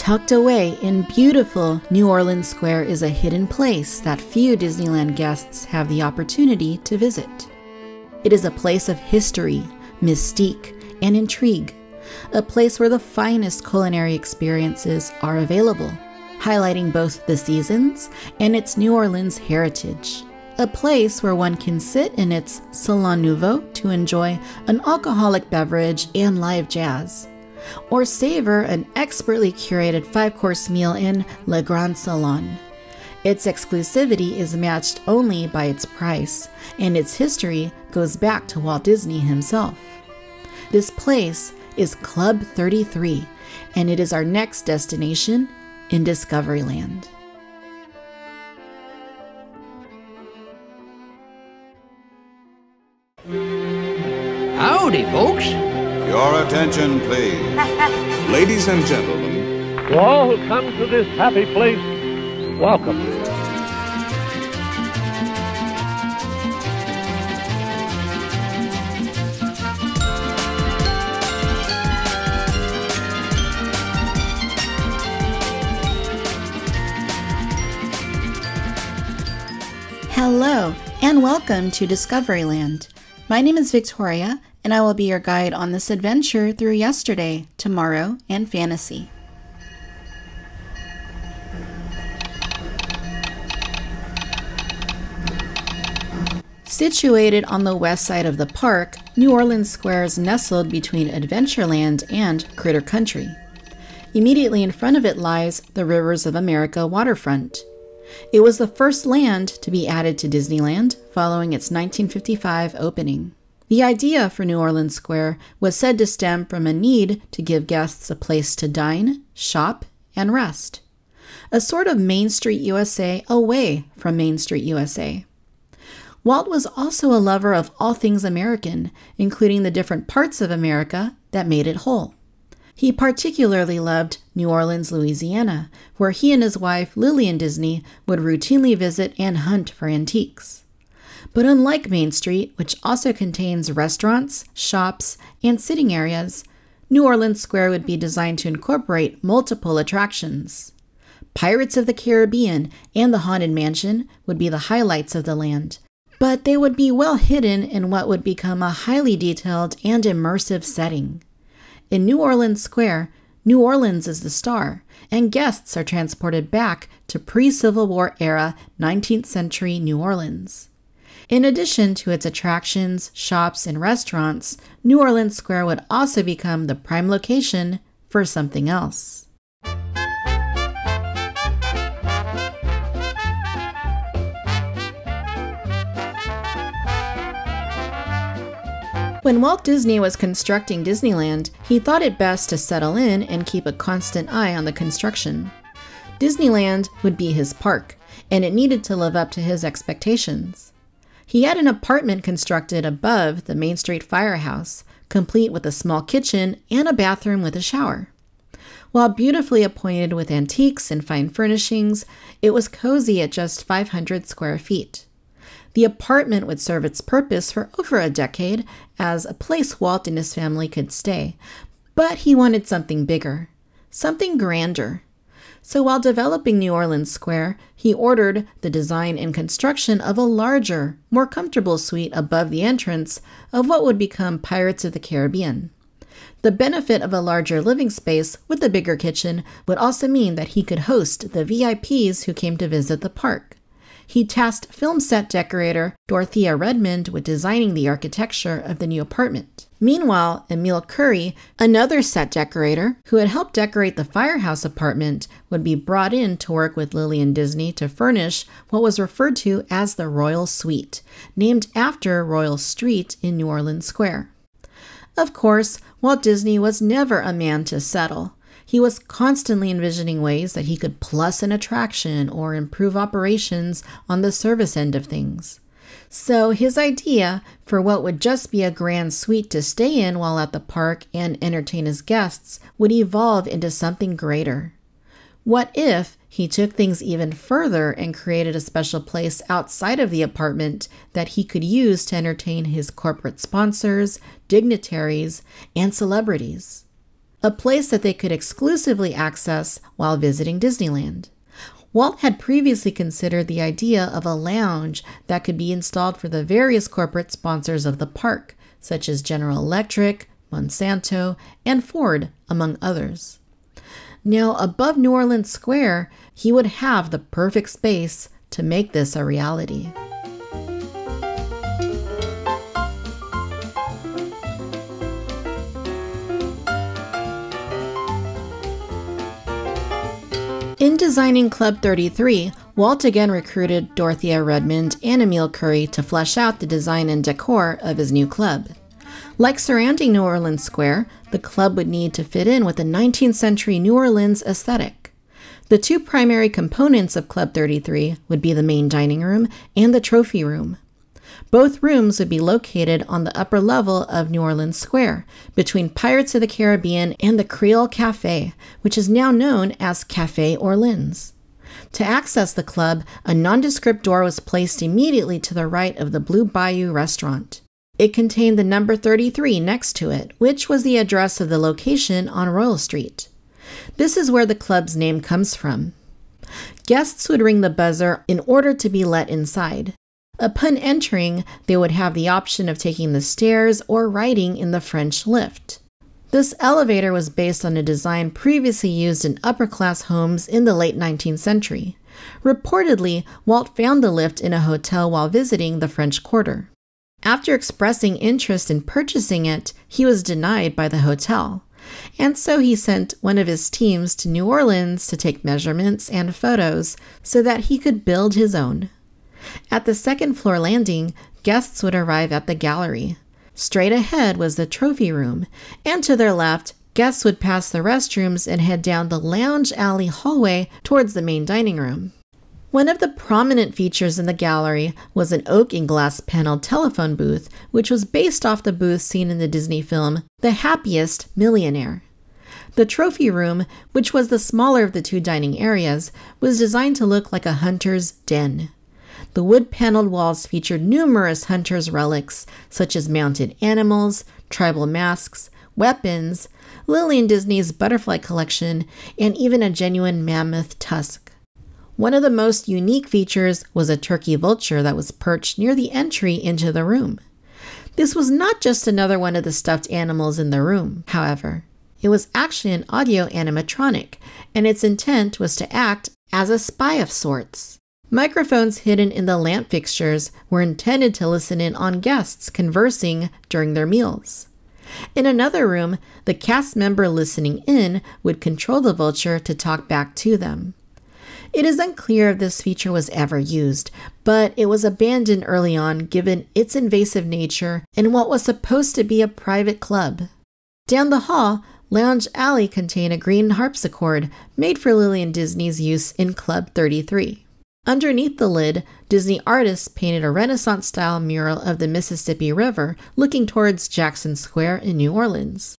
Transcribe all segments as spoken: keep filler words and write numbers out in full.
Tucked away in beautiful New Orleans Square is a hidden place that few Disneyland guests have the opportunity to visit. It is a place of history, mystique, and intrigue, a place where the finest culinary experiences are available, highlighting both the seasons and its New Orleans heritage. A place where one can sit in its Salon Nouveau to enjoy an alcoholic beverage and live jazz, or savor an expertly curated five-course meal in Le Grand Salon. Its exclusivity is matched only by its price, and its history goes back to Walt Disney himself. This place is Club thirty-three, and it is our next destination in Discoveryland. Howdy, folks. Your attention, please. Ladies and gentlemen, to all who come to this happy place, welcome. Hello, and welcome to Discoveryland. My name is Victoria, and I will be your guide on this adventure through yesterday, tomorrow, and fantasy. Situated on the west side of the park, New Orleans Square is nestled between Adventureland and Critter Country. Immediately in front of it lies the Rivers of America waterfront. It was the first land to be added to Disneyland following its nineteen fifty-five opening. The idea for New Orleans Square was said to stem from a need to give guests a place to dine, shop, and rest. A sort of Main Street U S A away from Main Street U S A. Walt was also a lover of all things American, including the different parts of America that made it whole. He particularly loved New Orleans, Louisiana, where he and his wife, Lillian Disney, would routinely visit and hunt for antiques. But unlike Main Street, which also contains restaurants, shops, and sitting areas, New Orleans Square would be designed to incorporate multiple attractions. Pirates of the Caribbean and the Haunted Mansion would be the highlights of the land, but they would be well hidden in what would become a highly detailed and immersive setting. In New Orleans Square, New Orleans is the star, and guests are transported back to pre-Civil War era nineteenth century New Orleans. In addition to its attractions, shops, and restaurants, New Orleans Square would also become the prime location for something else. When Walt Disney was constructing Disneyland, he thought it best to settle in and keep a constant eye on the construction. Disneyland would be his park, and it needed to live up to his expectations. He had an apartment constructed above the Main Street firehouse, complete with a small kitchen and a bathroom with a shower. While beautifully appointed with antiques and fine furnishings, it was cozy at just five hundred square feet. The apartment would serve its purpose for over a decade as a place Walt and his family could stay, but he wanted something bigger, something grander. So while developing New Orleans Square, he ordered the design and construction of a larger, more comfortable suite above the entrance of what would become Pirates of the Caribbean. The benefit of a larger living space with a bigger kitchen would also mean that he could host the V I Ps who came to visit the park. He tasked film set decorator Dorothea Redmond with designing the architecture of the new apartment. Meanwhile, Emile Kuri, another set decorator who had helped decorate the firehouse apartment, would be brought in to work with Lillian Disney to furnish what was referred to as the Royal Suite, named after Royal Street in New Orleans Square. Of course, Walt Disney was never a man to settle. He was constantly envisioning ways that he could plus an attraction or improve operations on the service end of things. So his idea for what would just be a grand suite to stay in while at the park and entertain his guests would evolve into something greater. What if he took things even further and created a special place outside of the apartment that he could use to entertain his corporate sponsors, dignitaries, and celebrities? a place that they could exclusively access while visiting Disneyland. Walt had previously considered the idea of a lounge that could be installed for the various corporate sponsors of the park, such as General Electric, Monsanto, and Ford, among others. Now, above New Orleans Square, he would have the perfect space to make this a reality. In designing Club thirty-three, Walt again recruited Dorothea Redmond and Emile Kuri to flesh out the design and decor of his new club. Like surrounding New Orleans Square, the club would need to fit in with the nineteenth century New Orleans aesthetic. The two primary components of Club thirty-three would be the main dining room and the trophy room. Both rooms would be located on the upper level of New Orleans Square, between Pirates of the Caribbean and the Creole Café, which is now known as Café Orleans. To access the club, a nondescript door was placed immediately to the right of the Blue Bayou restaurant. It contained the number thirty-three next to it, which was the address of the location on Royal Street. This is where the club's name comes from. Guests would ring the buzzer in order to be let inside. Upon entering, they would have the option of taking the stairs or riding in the French lift. This elevator was based on a design previously used in upper-class homes in the late nineteenth century. Reportedly, Walt found the lift in a hotel while visiting the French Quarter. After expressing interest in purchasing it, he was denied by the hotel, and so he sent one of his teams to New Orleans to take measurements and photos so that he could build his own. At the second floor landing, guests would arrive at the gallery. Straight ahead was the trophy room, and to their left, guests would pass the restrooms and head down the Lounge Alley hallway towards the main dining room. One of the prominent features in the gallery was an oak and glass paneled telephone booth, which was based off the booth seen in the Disney film The Happiest Millionaire. The trophy room, which was the smaller of the two dining areas, was designed to look like a hunter's den. The wood-paneled walls featured numerous hunters' relics, such as mounted animals, tribal masks, weapons, Lillian Disney's butterfly collection, and even a genuine mammoth tusk. One of the most unique features was a turkey vulture that was perched near the entry into the room. This was not just another one of the stuffed animals in the room, however. It was actually an audio animatronic, and its intent was to act as a spy of sorts. Microphones hidden in the lamp fixtures were intended to listen in on guests conversing during their meals. In another room, the cast member listening in would control the vulture to talk back to them. It is unclear if this feature was ever used, but it was abandoned early on given its invasive nature in what was supposed to be a private club. Down the hall, Lounge Alley contained a green harpsichord made for Lillian Disney's use in Club thirty-three. Underneath the lid, Disney artists painted a Renaissance-style mural of the Mississippi River looking towards Jackson Square in New Orleans.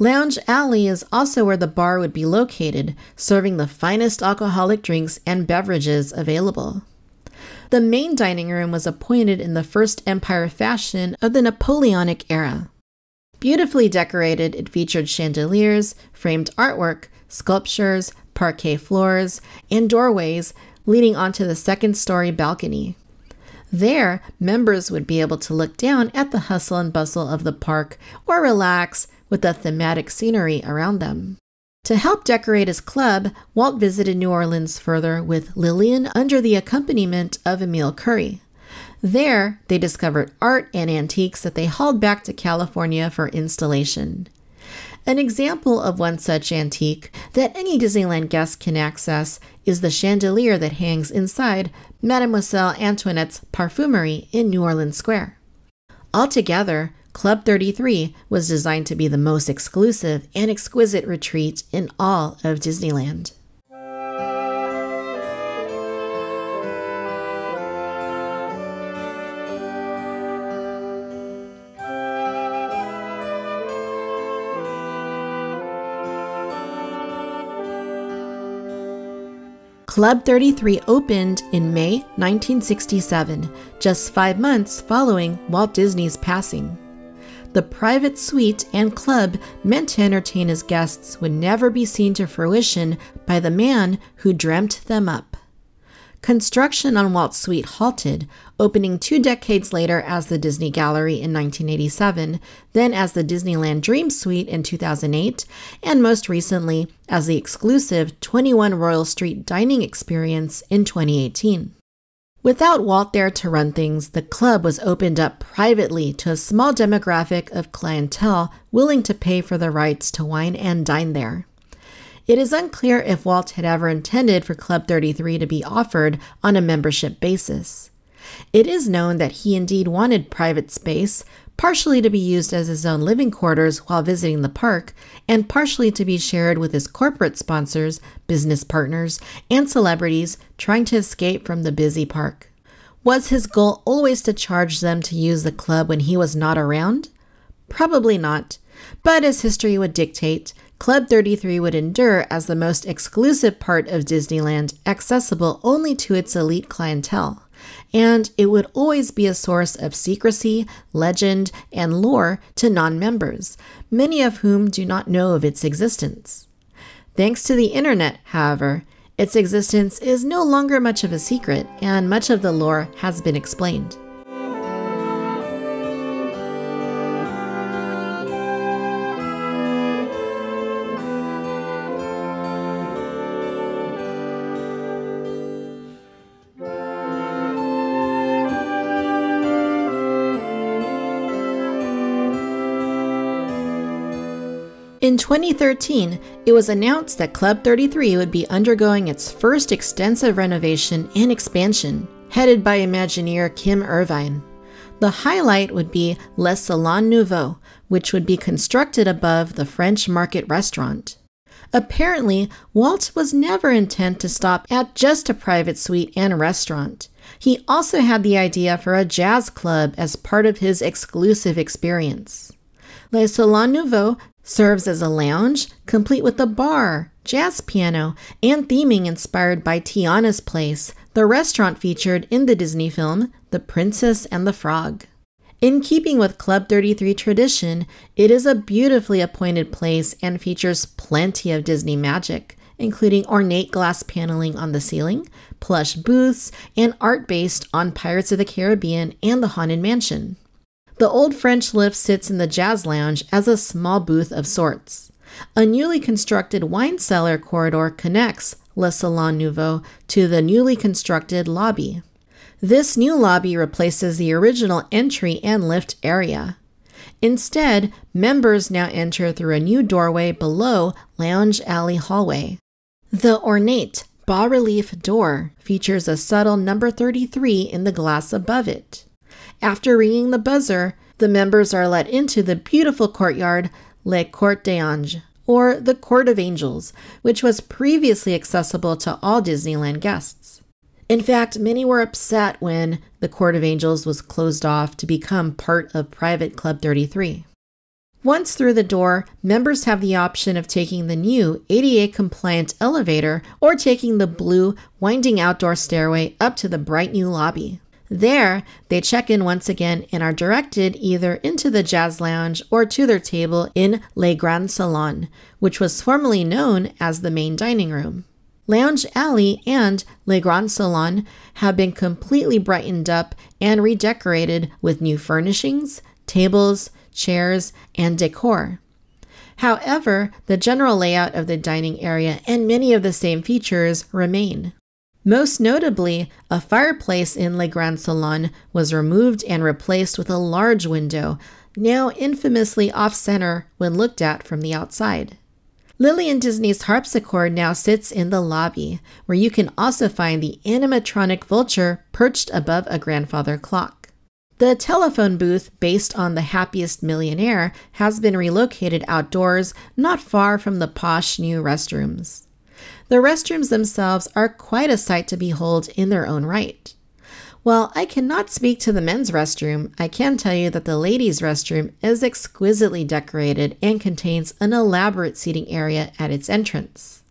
Lounge Alley is also where the bar would be located, serving the finest alcoholic drinks and beverages available. The main dining room was appointed in the First Empire fashion of the Napoleonic era. Beautifully decorated, it featured chandeliers, framed artwork, sculptures, parquet floors, and doorways leading onto the second-story balcony. There, members would be able to look down at the hustle and bustle of the park or relax with the thematic scenery around them. To help decorate his club, Walt visited New Orleans further with Lillian under the accompaniment of Emile Kuri. There, they discovered art and antiques that they hauled back to California for installation. An example of one such antique that any Disneyland guest can access is the chandelier that hangs inside Mademoiselle Antoinette's Parfumerie in New Orleans Square. Altogether, Club thirty-three was designed to be the most exclusive and exquisite retreat in all of Disneyland. Club thirty-three opened in May nineteen sixty-seven, just five months following Walt Disney's passing. The private suite and club meant to entertain his guests would never be seen to fruition by the man who dreamt them up. Construction on Walt's suite halted, opening two decades later as the Disney Gallery in nineteen eighty-seven, then as the Disneyland Dream Suite in two thousand eight, and most recently as the exclusive twenty-one Royal Street dining experience in twenty eighteen. Without Walt there to run things, the club was opened up privately to a small demographic of clientele willing to pay for the rights to wine and dine there. It is unclear if Walt had ever intended for Club thirty-three to be offered on a membership basis. It is known that he indeed wanted private space, partially to be used as his own living quarters while visiting the park, and partially to be shared with his corporate sponsors, business partners, and celebrities trying to escape from the busy park. Was his goal always to charge them to use the club when he was not around? Probably not, but as history would dictate, Club thirty-three would endure as the most exclusive part of Disneyland, accessible only to its elite clientele, and it would always be a source of secrecy, legend, and lore to non-members, many of whom do not know of its existence. Thanks to the internet, however, its existence is no longer much of a secret, and much of the lore has been explained. In twenty thirteen, it was announced that Club thirty-three would be undergoing its first extensive renovation and expansion, headed by Imagineer Kim Irvine. The highlight would be Le Salon Nouveau, which would be constructed above the French Market restaurant. Apparently, Walt was never intent to stop at just a private suite and restaurant. He also had the idea for a jazz club as part of his exclusive experience. Le Salon Nouveau serves as a lounge, complete with a bar, jazz piano, and theming inspired by Tiana's Place, the restaurant featured in the Disney film The Princess and the Frog. In keeping with Club thirty-three tradition, it is a beautifully appointed place and features plenty of Disney magic, including ornate glass paneling on the ceiling, plush booths, and art based on Pirates of the Caribbean and the Haunted Mansion. The old French lift sits in the jazz lounge as a small booth of sorts. A newly constructed wine cellar corridor connects Le Salon Nouveau to the newly constructed lobby. This new lobby replaces the original entry and lift area. Instead, members now enter through a new doorway below Lounge Alley hallway. The ornate bas-relief door features a subtle number thirty-three in the glass above it. After ringing the buzzer, the members are let into the beautiful courtyard Le Cour des Anges, or the Court of Angels, which was previously accessible to all Disneyland guests. In fact, many were upset when the Court of Angels was closed off to become part of private Club thirty-three. Once through the door, members have the option of taking the new A D A-compliant elevator or taking the blue, winding outdoor stairway up to the bright new lobby. There, they check in once again and are directed either into the jazz lounge or to their table in Le Grand Salon, which was formerly known as the main dining room. Lounge Alley and Le Grand Salon have been completely brightened up and redecorated with new furnishings, tables, chairs, and decor. However, the general layout of the dining area and many of the same features remain. Most notably, a fireplace in Le Grand Salon was removed and replaced with a large window, now infamously off-center when looked at from the outside. Lillian Disney's harpsichord now sits in the lobby, where you can also find the animatronic vulture perched above a grandfather clock. The telephone booth, based on The Happiest Millionaire, has been relocated outdoors, not far from the posh new restrooms. The restrooms themselves are quite a sight to behold in their own right. While I cannot speak to the men's restroom, I can tell you that the ladies' restroom is exquisitely decorated and contains an elaborate seating area at its entrance.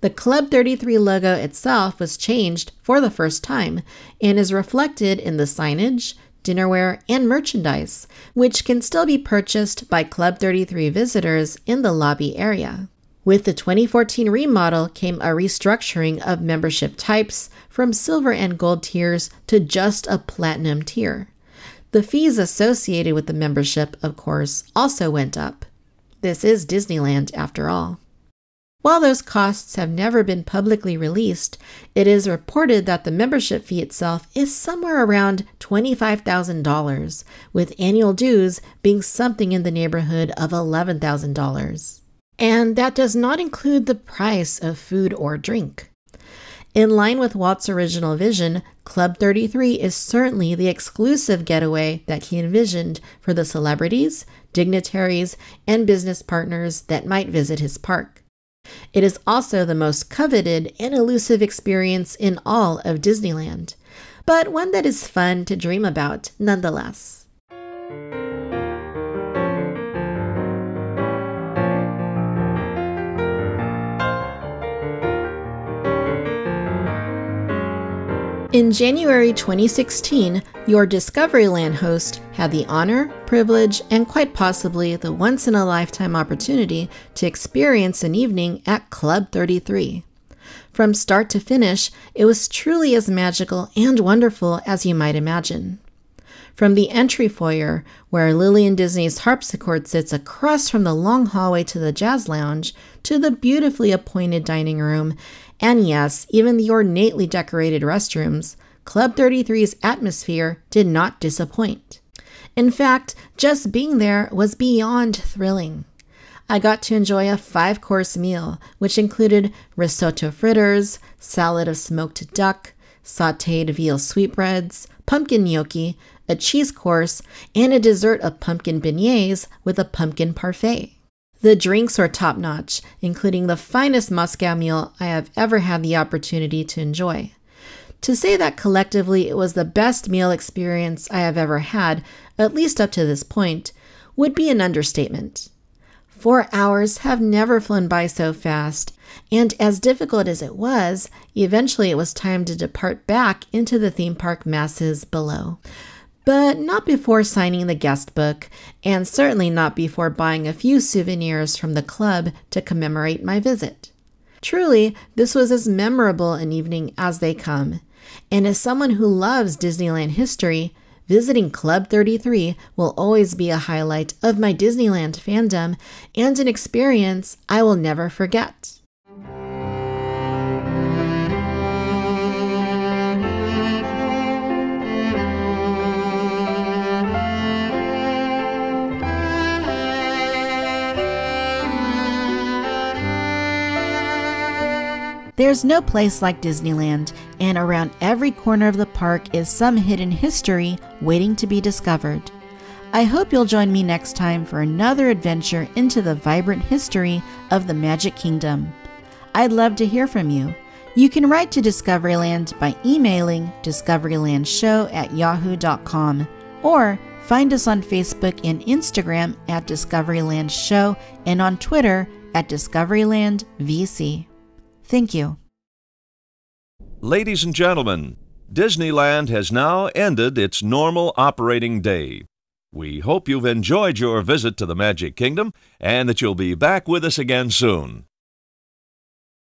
The Club thirty-three logo itself was changed for the first time and is reflected in the signage, dinnerware, and merchandise, which can still be purchased by Club thirty-three visitors in the lobby area. With the twenty fourteen remodel came a restructuring of membership types from silver and gold tiers to just a platinum tier. The fees associated with the membership, of course, also went up. This is Disneyland, after all. While those costs have never been publicly released, it is reported that the membership fee itself is somewhere around twenty-five thousand dollars, with annual dues being something in the neighborhood of eleven thousand dollars. And that does not include the price of food or drink. In line with Walt's original vision, Club thirty-three is certainly the exclusive getaway that he envisioned for the celebrities, dignitaries, and business partners that might visit his park. It is also the most coveted and elusive experience in all of Disneyland, but one that is fun to dream about nonetheless. In January twenty sixteen, your Discoveryland host had the honor, privilege, and quite possibly the once-in-a-lifetime opportunity to experience an evening at Club thirty-three. From start to finish, it was truly as magical and wonderful as you might imagine. From the entry foyer, where Lillian Disney's harpsichord sits across from the long hallway to the jazz lounge, to the beautifully appointed dining room, and yes, even the ornately decorated restrooms, Club thirty-three's atmosphere did not disappoint. In fact, just being there was beyond thrilling. I got to enjoy a five-course meal, which included risotto fritters, salad of smoked duck, sautéed veal sweetbreads, pumpkin gnocchi, a cheese course, and a dessert of pumpkin beignets with a pumpkin parfait. The drinks were top-notch, including the finest Moscow mule I have ever had the opportunity to enjoy. To say that collectively it was the best meal experience I have ever had, at least up to this point, would be an understatement. Four hours have never flown by so fast, and as difficult as it was, eventually it was time to depart back into the theme park masses below. But not before signing the guest book, and certainly not before buying a few souvenirs from the club to commemorate my visit. Truly, this was as memorable an evening as they come, and as someone who loves Disneyland history, visiting Club thirty-three will always be a highlight of my Disneyland fandom and an experience I will never forget. There's no place like Disneyland, and around every corner of the park is some hidden history waiting to be discovered. I hope you'll join me next time for another adventure into the vibrant history of the Magic Kingdom. I'd love to hear from you. You can write to Discoveryland by emailing discoverylandshow at yahoo dot com, or find us on Facebook and Instagram at Discoveryland Show, and on Twitter at Discoveryland V C. Thank you. Ladies and gentlemen, Disneyland has now ended its normal operating day. We hope you've enjoyed your visit to the Magic Kingdom and that you'll be back with us again soon.